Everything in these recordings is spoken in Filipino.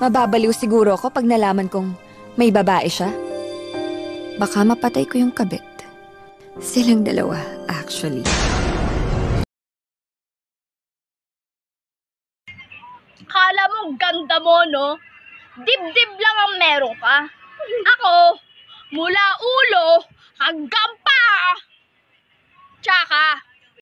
Mababaliw siguro ako pag nalaman kong may babae siya. Baka mapatay ko yung kabit. Silang dalawa, actually. Kala mo ganda mo, no? Dibdib lang ang meron ka. Ako, mula ulo hanggang paa. Tsaka,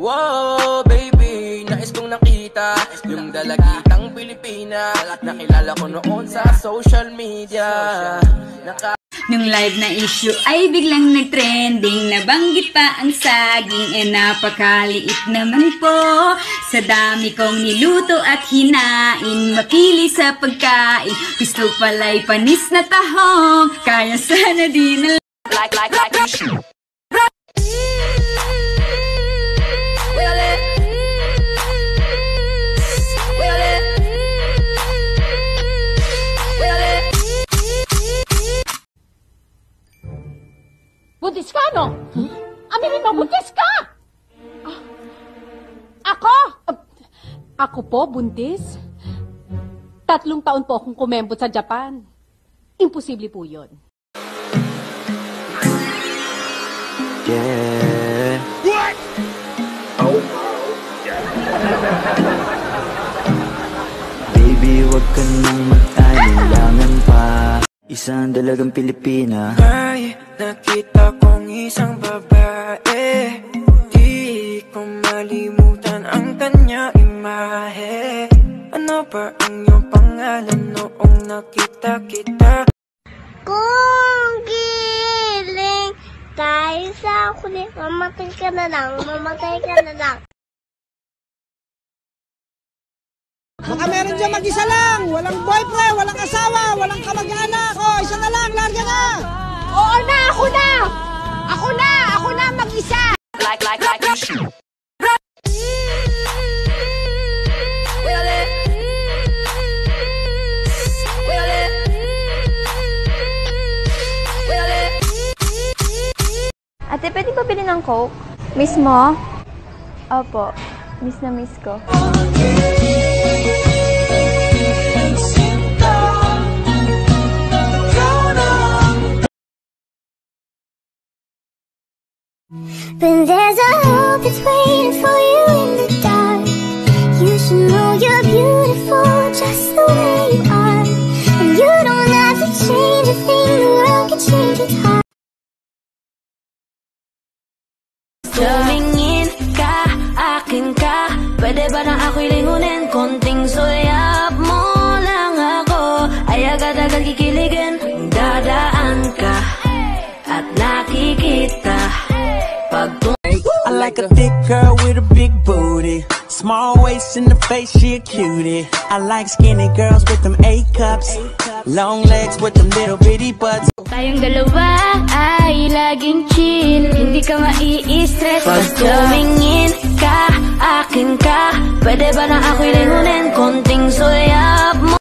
Wow, baby, nais kong nakita yung dalagitang Pilipina. Nakilala ko noon sa social media. Nung live na issue ay biglang nag-trending. Nabanggit pa ang saging, napakaliit naman po. Sa dami kong niluto at hinain, mapili sa pagkain, gusto pala'y panis na tahong. Kaya sana din like issue. Buntis ka, no? Huh? Aminin mo, buntis ka! Ah, ako? Ako po, buntis? 3 taon po akong kumembot sa Japan. Imposible po yun. Yeah. What? Oh. Yeah. Baby, wag ka nang magtalinlangan pa. Isang dalagang Pilipina. Ay, nakita kong isang babae, di ko malimutan ang kanya imahe. Ano ba ang iyong pangalan noong nakita kita? Kung giling tayo sa huli, mamatay ka na lang, mamatay ka na lang. Baka meron dyan mag-isa lang, walang boyfriend, walang asawa, walang kamag-anak. O, isa na lang, larga na! Oo na, ako na! Ako na! Ako na mag-isa! Like issue! Ate, pwede ko bilhin ng Coke? Miss mo? Opo, miss na miss ko. But there's a hope that's waiting for you in the dark. You should know you're beautiful just the way you are. And you don't have to change a thing, the world can change its heart. Tumingin ka, akin ka, pwede ba na ako'y lingunin? Konting sulyap mo lang ako, ay agad-agad kikiligin. Dadaan ka, at nakikita. I like a thick girl with a big booty, small waist in the face, she a cutie. I like skinny girls with them A-cups, long legs with them little bitty butts. Tayong dalawa ay laging chill, hindi ka mai-stress. Pag tumingin ka, akin ka, pwede ba na ako'y lingunin? Konting sulyap mo